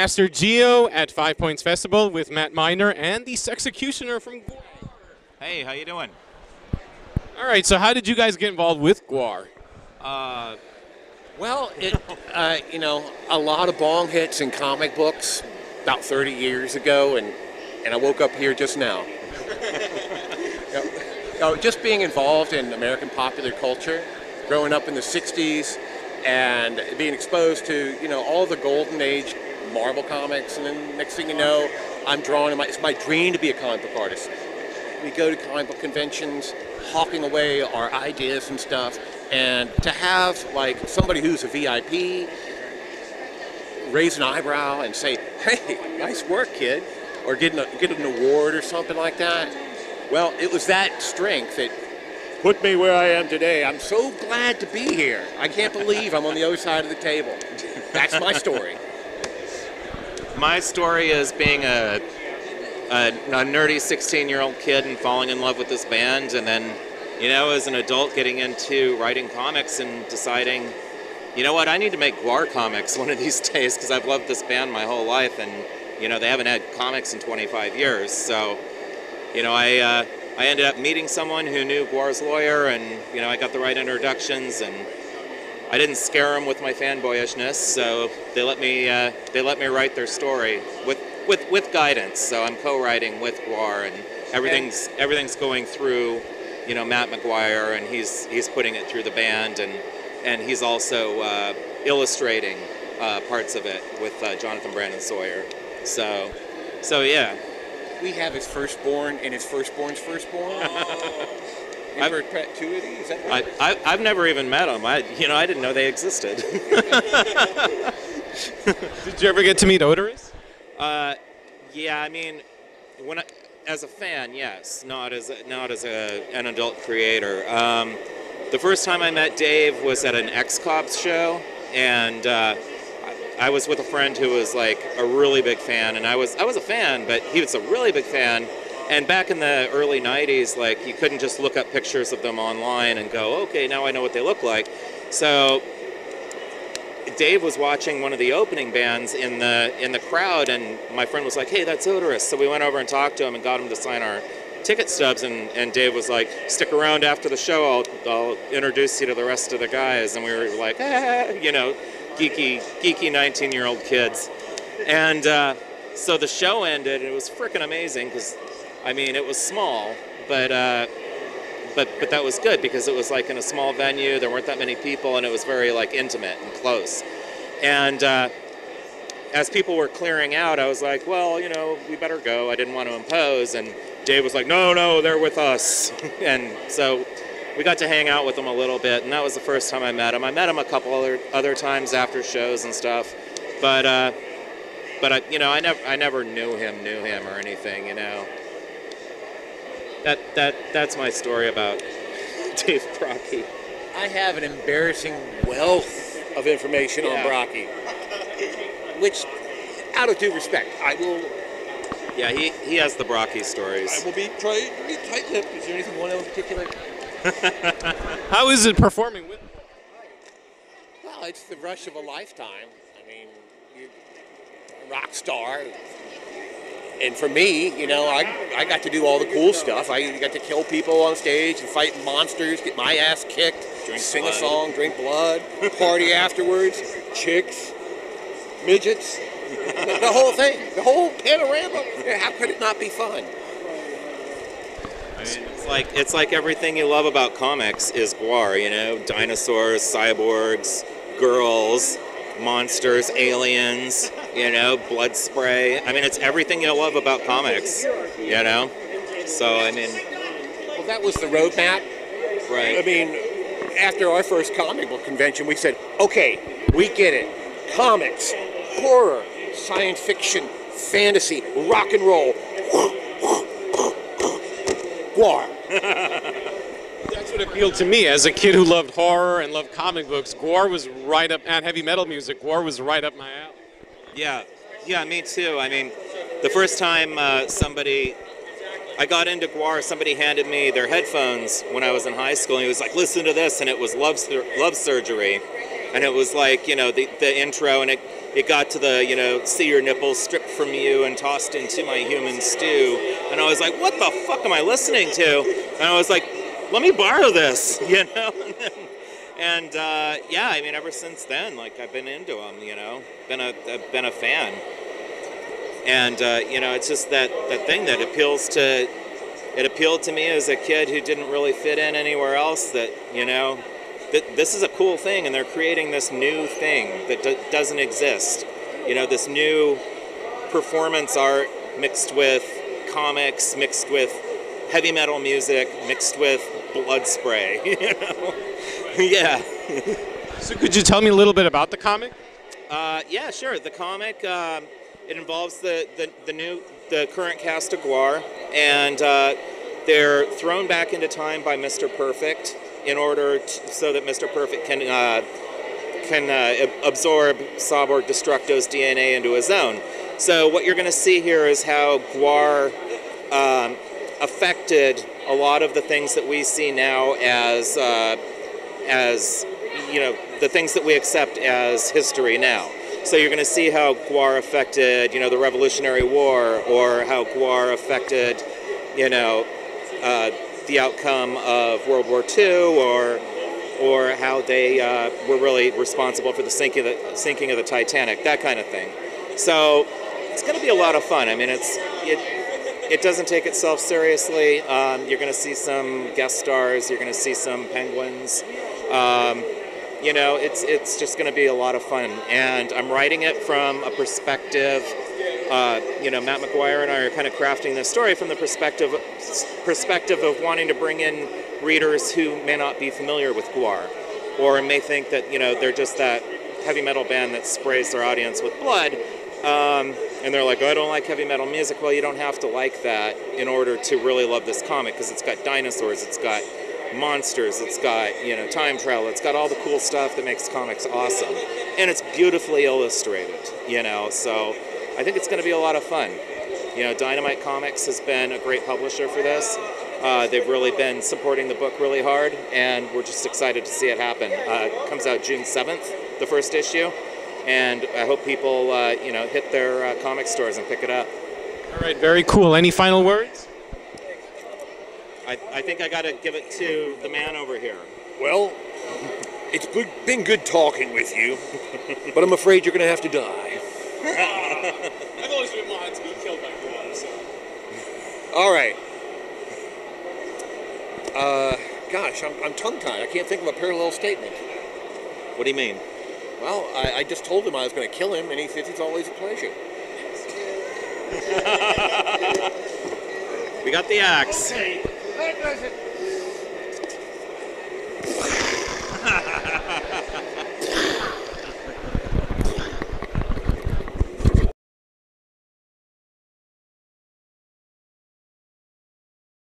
Master Geo at 5 Points Festival with Matt Miner and the Sexecutioner from GWAR. Hey, how you doing? All right, so how did you guys get involved with GWAR? Well, you know, a lot of bong hits in comic books about 30 years ago, and I woke up here just now. Just being involved in American popular culture, growing up in the 60s, and being exposed to, you know, all the golden age Marvel comics, and then next thing you know, I'm drawing. It's my dream to be a comic book artist. We go to comic book conventions, hawking away our ideas and stuff, and to have like somebody who's a VIP raise an eyebrow and say, "Hey, nice work, kid," or get an award or something like that. Well, it was that strength that put me where I am today. I'm so glad to be here. I can't believe I'm on the other side of the table. That's my story. My story is being a nerdy 16-year-old kid and falling in love with this band, and then, you know, as an adult getting into writing comics and deciding, you know what, I need to make GWAR comics one of these days because I've loved this band my whole life, and, you know, they haven't had comics in 25 years, so... You know, I ended up meeting someone who knew GWAR's lawyer, and, you know, I got the right introductions, and I didn't scare them with my fanboyishness, so they let me write their story with guidance. So I'm co-writing with GWAR, and everything's going through, you know, Matt McGuire, and he's putting it through the band, and he's also illustrating parts of it with Jonathan Brandon Sawyer. So yeah. We have his firstborn and his firstborn's firstborn. I've heard perpetuity. Is that right? I've never even met them. I didn't know they existed. Did you ever get to meet Oderus? Yeah, I mean, as a fan, yes. Not as an adult creator. The first time I met Dave was at an X-Cops show, and I was with a friend who was like a really big fan, and I was a fan, but he was a really big fan. And back in the early 90s, like, you couldn't just look up pictures of them online and go, okay, now I know what they look like. So Dave was watching one of the opening bands in the crowd, and my friend was like, hey, that's Oderus. So we went over and talked to him and got him to sign our ticket stubs, and Dave was like, stick around after the show, I'll introduce you to the rest of the guys. And we were like, ah, you know, geeky 19-year-old kids. And so the show ended, and it was frickin' amazing because, I mean, it was small, but that was good because it was like in a small venue, there weren't that many people, and it was very like intimate and close. And as people were clearing out, I was like, well, you know, we better go. I didn't want to impose, and Dave was like, no, they're with us. And so we got to hang out with him a little bit, and that was the first time I met him. I met him a couple other times after shows and stuff, but I, you know, I never knew him or anything, you know. That's my story about Dave Brockie. I have an embarrassing wealth of information on Brockie, which, out of due respect, I will. Yeah, he has the Brockie stories. I will be tight-lipped. Is there anything one in particular? How is it performing with? Well, it's the rush of a lifetime. I mean, you're a rock star. And for me, you know, I got to do all the cool stuff. I got to kill people on stage and fight monsters, get my ass kicked, sing a song, drink blood, party afterwards, chicks, midgets, the whole thing, the whole panorama. How could it not be fun? I mean, it's like everything you love about comics is GWAR, you know, dinosaurs, cyborgs, girls, monsters, aliens, you know, blood spray. I mean, it's everything you love about comics, you know? So, I mean... Well, that was the roadmap. Right. I mean, after our first comic book convention, we said, okay, we get it. Comics, horror, science fiction, fantasy, rock and roll. GWAR. That's what appealed to me as a kid who loved horror and loved comic books. GWAR was right up, and heavy metal music, GWAR was right up my alley. Yeah, me too. I mean, the first time I got into GWAR, somebody handed me their headphones when I was in high school, and he was like, listen to this, and it was Love Surgery. and it was like, you know, the intro, and it got to the, you know, see your nipples stripped from you and tossed into my human stew, and I was like, what the fuck am I listening to? And I was like, let me borrow this, you know? And yeah, I mean, ever since then, like, I've been into them, you know, been a fan. And you know, it's just that thing that appealed to me as a kid who didn't really fit in anywhere else, that, you know, this is a cool thing, and they're creating this new thing that doesn't exist. You know, this new performance art mixed with comics, mixed with heavy metal music, mixed with blood spray, you know? Yeah. So could you tell me a little bit about the comic? Yeah, sure. The comic, it involves the current cast of GWAR, and they're thrown back into time by Mr. Perfect in order so that Mr. Perfect can absorb Cyborg Destructo's DNA into his own. So what you're going to see here is how GWAR affected a lot of the things that we see now as you know, the things that we accept as history now. So you're going to see how GWAR affected, you know, the Revolutionary War, or how GWAR affected, you know, the outcome of World War II, or how they were really responsible for the sinking of the Titanic, that kind of thing. So it's going to be a lot of fun. I mean, it doesn't take itself seriously. You're going to see some guest stars. You're going to see some penguins. You know, it's just going to be a lot of fun, and I'm writing it from a perspective. You know, Matt McGuire and I are kind of crafting this story from the perspective of wanting to bring in readers who may not be familiar with GWAR, or may think that, you know, they're just that heavy metal band that sprays their audience with blood, and they're like, oh, I don't like heavy metal music. Well, you don't have to like that in order to really love this comic, because it's got dinosaurs, it's got monsters, it's got, you know, time travel, it's got all the cool stuff that makes comics awesome, and it's beautifully illustrated, you know. So I think it's going to be a lot of fun. You know, Dynamite Comics has been a great publisher for this. They've really been supporting the book really hard, and we're just excited to see it happen. It comes out June 7th, the first issue, and I hope people, you know, hit their comic stores and pick it up. All right, very cool. Any final words? I think I got to give it to the man over here. Well, it's been good talking with you, but I'm afraid you're going to have to die. I've always been wanting to be killed by GWAR, so. All right. Gosh, I'm tongue-tied. I can't think of a parallel statement. What do you mean? Well, I just told him I was going to kill him, and he said it's always a pleasure. We got the axe. Okay. That does it.